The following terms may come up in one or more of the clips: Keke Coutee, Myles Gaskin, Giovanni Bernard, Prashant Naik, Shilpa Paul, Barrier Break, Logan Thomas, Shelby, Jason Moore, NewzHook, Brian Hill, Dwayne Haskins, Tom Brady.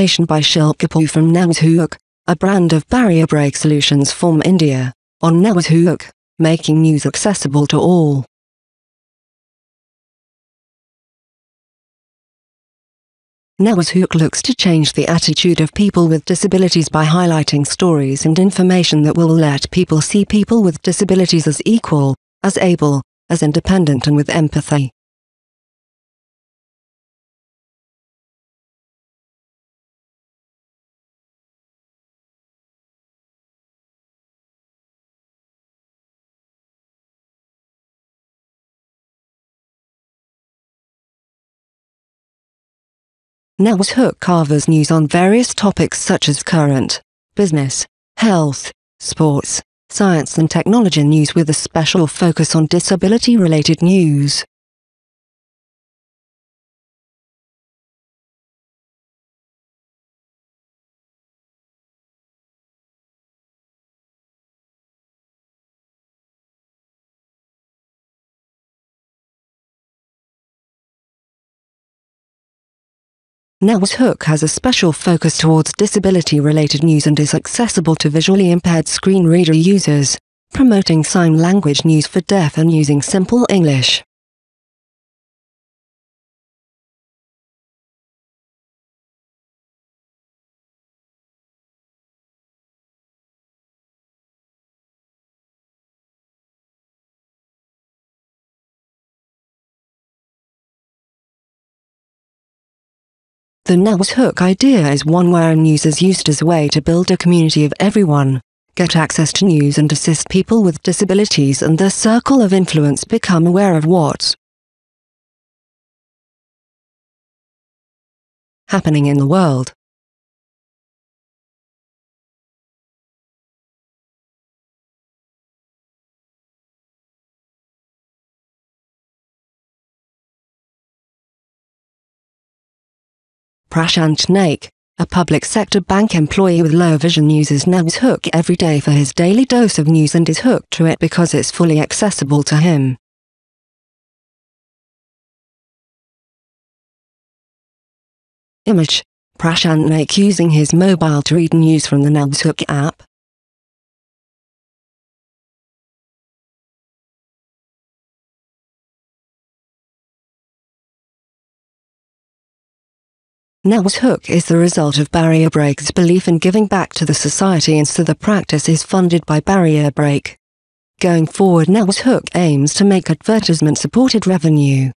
By Shilpa Paul from NewzHook, a brand of Barrier Break solutions from India, on NewzHook, making news accessible to all. NewzHook looks to change the attitude of people with disabilities by highlighting stories and information that will let people see people with disabilities as equal, as able, as independent, and with empathy. NewzHook covers news on various topics such as current, business, health, sports, science and technology news with a special focus on disability-related news. NewzHook has a special focus towards disability-related news and is accessible to visually impaired screen reader users, promoting sign language news for deaf and using simple English. The NewzHook idea is one where news is used as a way to build a community of everyone, get access to news and assist people with disabilities and their circle of influence become aware of what's happening in the world. Prashant Naik, a public sector bank employee with low vision, uses NewzHook every day for his daily dose of news and is hooked to it because it's fully accessible to him. Image: Prashant Naik using his mobile to read news from the NewzHook app. NewzHook is the result of Barrier Break's belief in giving back to the society, and so the practice is funded by Barrier Break. Going forward, NewzHook aims to make advertisement-supported revenue.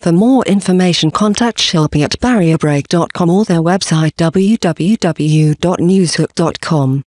For more information, contact Shelby at barrierbreak.com or their website www.newzhook.com.